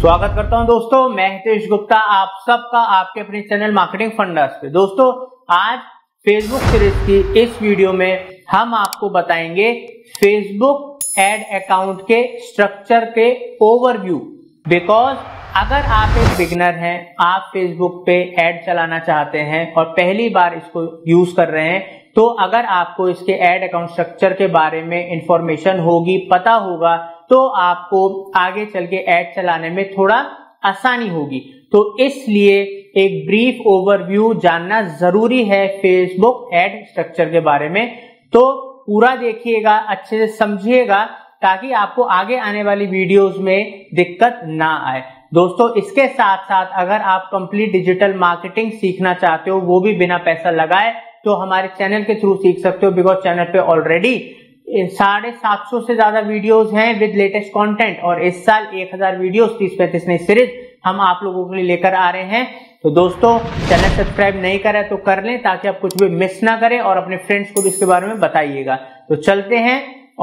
स्वागत करता हूं दोस्तों, मैं हितेश गुप्ता आप सबका आपके अपने चैनल मार्केटिंग फंडस पे। दोस्तों आज फेसबुक सीरीज की इस वीडियो में हम आपको बताएंगे फेसबुक एड अकाउंट के स्ट्रक्चर के ओवरव्यू। बिकॉज अगर आप एक बिगिनर हैं, आप फेसबुक पे ऐड चलाना चाहते हैं और पहली बार इसको यूज कर रहे हैं, तो अगर आपको इसके ऐड अकाउंट स्ट्रक्चर के बारे में इंफॉर्मेशन होगी, पता होगा, तो आपको आगे चल के ऐड चलाने में थोड़ा आसानी होगी। तो इसलिए एक ब्रीफ ओवरव्यू जानना जरूरी है फेसबुक ऐड स्ट्रक्चर के बारे में। तो पूरा देखिएगा, अच्छे से समझिएगा, ताकि आपको आगे आने वाली वीडियोस में दिक्कत ना आए। दोस्तों इसके साथ साथ अगर आप कंप्लीट डिजिटल मार्केटिंग सीखना चाहते हो, वो भी बिना पैसा लगाए, तो हमारे चैनल के थ्रू सीख सकते हो। बिकॉज चैनल पे ऑलरेडी 750 से ज्यादा वीडियोस हैं विद लेटेस्ट कंटेंट, और इस साल 1000 वीडियोस 30-35 नई सीरीज हम आप लोगों के लिए लेकर आ रहे हैं। तो दोस्तों चैनल सब्सक्राइब नहीं करा तो कर लें, ताकि आप कुछ भी मिस ना करें, और अपने फ्रेंड्स को भी इसके बारे में बताइएगा। तो चलते हैं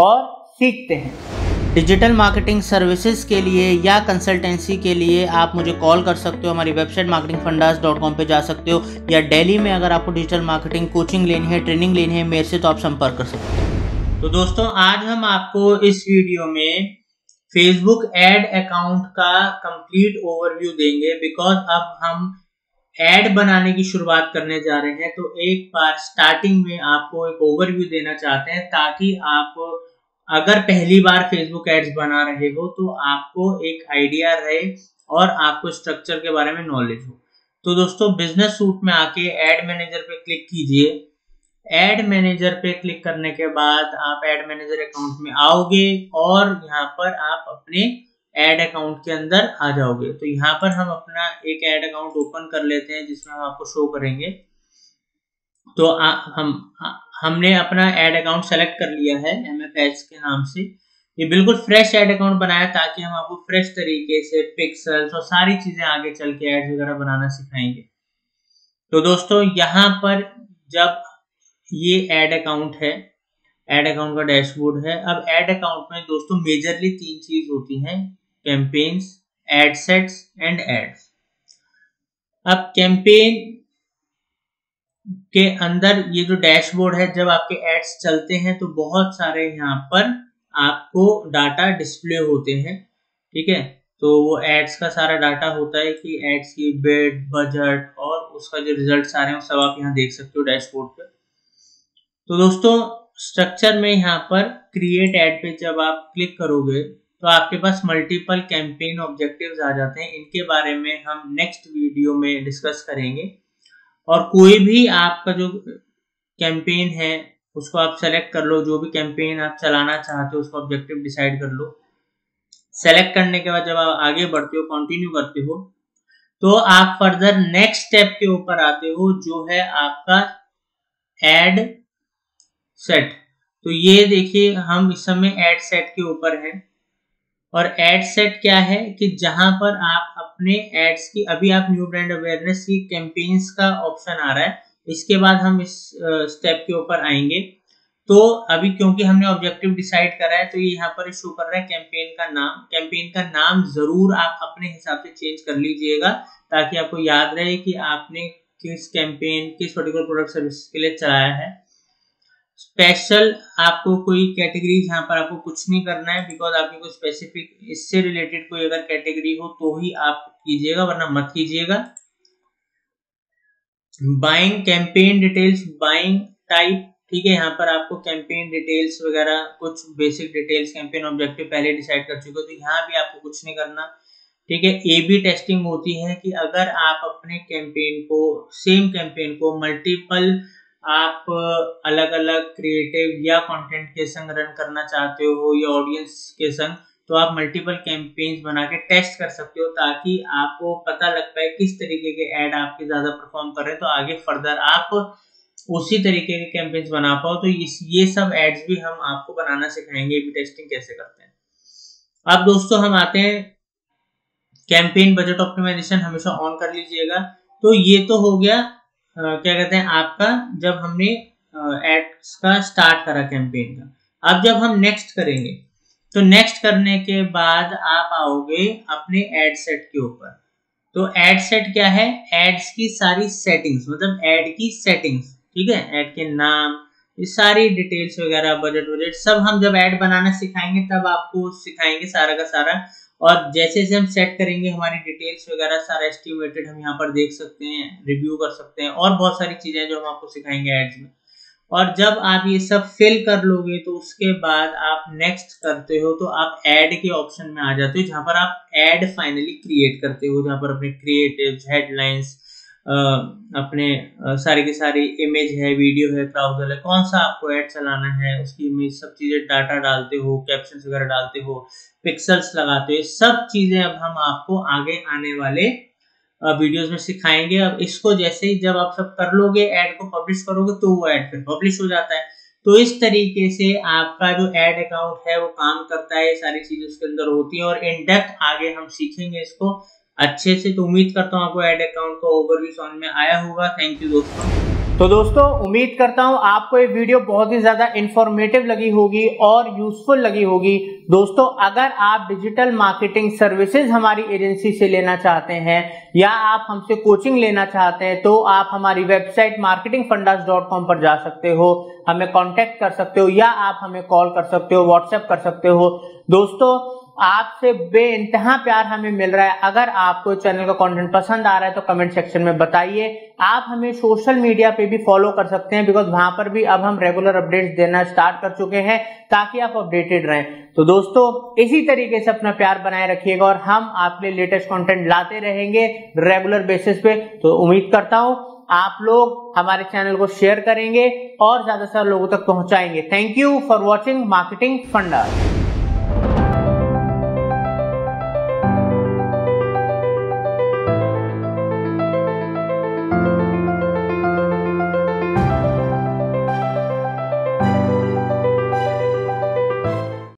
और सीखते हैं। डिजिटल मार्केटिंग सर्विसेज के लिए या कंसल्टेंसी के लिए आप मुझे कॉल कर सकते हो, हमारी वेबसाइट marketingfundas.com पे जा सकते हो, या दिल्ली में अगर आपको डिजिटल मार्केटिंग कोचिंग लेनी है, ट्रेनिंग लेनी है मेरे से, तो आप संपर्क कर सकते हो। तो दोस्तों आज हम आपको इस वीडियो में फेसबुक एड अकाउंट का कंप्लीट ओवरव्यू देंगे। बिकॉज अब हम एड बनाने की शुरुआत करने जा रहे हैं, तो एक बार स्टार्टिंग में आपको एक ओवरव्यू देना चाहते हैं, ताकि आप अगर पहली बार फेसबुक एड्स बना रहे हो तो आपको एक आइडिया रहे और आपको स्ट्रक्चर के बारे में नॉलेज हो। तो दोस्तों बिजनेस सूट में आके एड मैनेजर पे क्लिक कीजिए। एड मैनेजर पे क्लिक करने के बाद आप एड मैनेजर अकाउंट में आओगे और यहाँ पर आप अपने एड अकाउंट के अंदर आ जाओगे। तो यहाँ पर हम अपना एक एड अकाउंट ओपन कर लेते हैं, जिसमें हम आपको शो करेंगे। तो हमने अपना एड अकाउंट सेलेक्ट कर लिया है एमएफएच के नाम से। ये बिल्कुल फ्रेश एड अकाउंट बनाया, ताकि हम आपको फ्रेश तरीके से पिक्सल्स और सारी चीजें आगे चल के एड्स वगैरह बनाना सिखाएंगे। तो दोस्तों यहाँ पर जब ये एड अकाउंट है, एड अकाउंट का डैशबोर्ड है। अब एड अकाउंट में दोस्तों मेजरली 3 चीज होती हैं, campaigns, ad sets and ads. अब कैंपेन के अंदर ये जो डैशबोर्ड है, जब आपके एड्स चलते हैं तो बहुत सारे यहाँ पर आपको डाटा डिस्प्ले होते हैं, ठीक है। तो वो एड्स का सारा डाटा होता है कि एड्स की बिड, बजट और उसका जो रिजल्ट आ रहे हैं, सब आप यहाँ देख सकते हो डैशबोर्ड पे। तो दोस्तों स्ट्रक्चर में यहाँ पर क्रिएट एड पे जब आप क्लिक करोगे, तो आपके पास मल्टीपल कैंपेन ऑब्जेक्टिव्स आ जाते हैं। इनके बारे में हम नेक्स्ट वीडियो में डिस्कस करेंगे। और कोई भी आपका जो कैंपेन है उसको आप सेलेक्ट कर लो, जो भी कैंपेन आप चलाना चाहते हो उसका ऑब्जेक्टिव डिसाइड कर लो। सेलेक्ट करने के बाद जब आप आगे बढ़ते हो, कंटिन्यू करते हो, तो आप फर्दर नेक्स्ट स्टेप के ऊपर आते हो, जो है आपका एड सेट। तो ये देखिए हम इस समय एड सेट के ऊपर हैं। और एड सेट क्या है कि जहां पर आप अपने एड्स की, अभी आप न्यू ब्रांड अवेयरनेस की कैंपेन्स का ऑप्शन आ रहा है, इसके बाद हम इस स्टेप के ऊपर आएंगे। तो अभी क्योंकि हमने ऑब्जेक्टिव डिसाइड करा है, तो ये यहाँ पर शो कर रहा है कैंपेन का नाम। कैंपेन का नाम जरूर आप अपने हिसाब से चेंज कर लीजिएगा, ताकि आपको याद रहे कि आपने किस कैंपेन, किस पर्टिकुलर प्रोडक्ट सर्विस के लिए चलाया है। स्पेशल आपको कोई कैटेगरी, यहाँ पर आपको कुछ नहीं करना है, बिकॉज आपकी कोई स्पेसिफिक इससे रिलेटेड कोई अगर कैटेगरी हो तो ही आप कीजिएगा, वरना मत कीजिएगा। Buying campaign details, buying type, ठीक है। यहाँ पर आपको कैंपेन डिटेल्स वगैरह, कुछ बेसिक डिटेल्स, कैंपेन ऑब्जेक्टिव पहले डिसाइड कर चुके हो, तो यहाँ भी आपको कुछ नहीं करना, ठीक है। A/B टेस्टिंग होती है कि अगर आप अपने कैंपेन को, सेम कैंपेन को मल्टीपल आप अलग अलग क्रिएटिव या कंटेंट के संग रन करना चाहते हो, या ऑडियंस के संग, तो आप मल्टीपल कैंपेन्स बना के टेस्ट कर सकते हो, ताकि आपको पता लग पाए किस तरीके के ऐड आपके ज़्यादा परफॉर्म कर रहे हैं, तो आगे फर्दर आप उसी तरीके के कैंपेन्स बना पाओ। तो ये सब एड्स भी हम आपको बनाना सिखाएंगे, भी टेस्टिंग कैसे करते हैं। अब दोस्तों हम आते हैं कैंपेन बजट ऑप्टिमाइजेशन, हमेशा ऑन कर लीजिएगा। तो ये तो हो गया क्या कहते हैं आपका, जब हमने एड्स का स्टार्ट करा कैंपेन का। अब जब हम नेक्स्ट करेंगे तो नेक्स्ट करने के बाद आप आओगे अपने एड सेट के ऊपर। तो एड सेट क्या है? एड्स की सारी सेटिंग्स, मतलब एड की सेटिंग्स, ठीक है, एड के नाम, ये सारी डिटेल्स वगैरह, बजट सब हम जब एड बनाना सिखाएंगे तब आपको सिखाएंगे सारा का सारा। और जैसे जैसे हम सेट करेंगे हमारी डिटेल्स वगैरह सारा एस्टिमेटेड हम यहाँ पर देख सकते हैं, रिव्यू कर सकते हैं और बहुत सारी चीजें जो हम आपको सिखाएंगे एड्स में। और जब आप ये सब फिल कर लोगे तो उसके बाद आप नेक्स्ट करते हो तो आप ऐड के ऑप्शन में आ जाते हो, जहाँ पर आप ऐड फाइनली क्रिएट करते हो, जहाँ पर अपने क्रिएटिव्स, हेडलाइंस, अपने सारी की सारी इमेज है, वीडियो है, ट्राउजर है, कौन सा आपको ऐड चलाना है उसकी इमेज, सब चीज़ें, डाटा डालते हो, कैप्शन वगैरह डालते हो, पिक्सल्स लगाते हो, सब चीज़ें अब हम आपको आगे आने वाले वीडियोस में सिखाएंगे। अब इसको जैसे ही जब आप सब कर लोगे, ऐड को पब्लिश करोगे तो वो ऐड फिर पब्लिश हो जाता है। तो इस तरीके से आपका जो ऐड अकाउंट है वो काम करता है, सारी चीजें उसके अंदर होती है और इन डेप्थ आगे हम सीखेंगे इसको अच्छे से। तो उम्मीद करता हूँ आपको ऐड अकाउंट का ओवरव्यू समझ में आया होगा। थैंक यू दोस्तों। तो दोस्तों उम्मीद करता हूं आपको ये वीडियो बहुत ही ज्यादा इंफॉर्मेटिव लगी होगी और यूजफुल लगी होगी। दोस्तों अगर आप डिजिटल मार्केटिंग सर्विसेज हमारी एजेंसी से लेना चाहते हैं या आप हमसे कोचिंग लेना चाहते हैं तो आप हमारी वेबसाइट marketingfundas.com पर जा सकते हो, हमें कांटेक्ट कर सकते हो या आप हमें कॉल कर सकते हो, व्हाट्सएप कर सकते हो। दोस्तों आपसे बेइंतहा प्यार हमें मिल रहा है। अगर आपको चैनल का कंटेंट पसंद आ रहा है तो कमेंट सेक्शन में बताइए। आप हमें सोशल मीडिया पे भी फॉलो कर सकते हैं, बिकॉज वहां पर भी अब हम रेगुलर अपडेट्स देना स्टार्ट कर चुके हैं ताकि आप अपडेटेड रहें। तो दोस्तों इसी तरीके से अपना प्यार बनाए रखिएगा और हम आपके लेटेस्ट कंटेंट लाते रहेंगे रेगुलर बेसिस पे। तो उम्मीद करता हूं आप लोग हमारे चैनल को शेयर करेंगे और ज्यादा से ज्यादा लोगों तक पहुंचाएंगे। Thank you for watching marketing फंडा।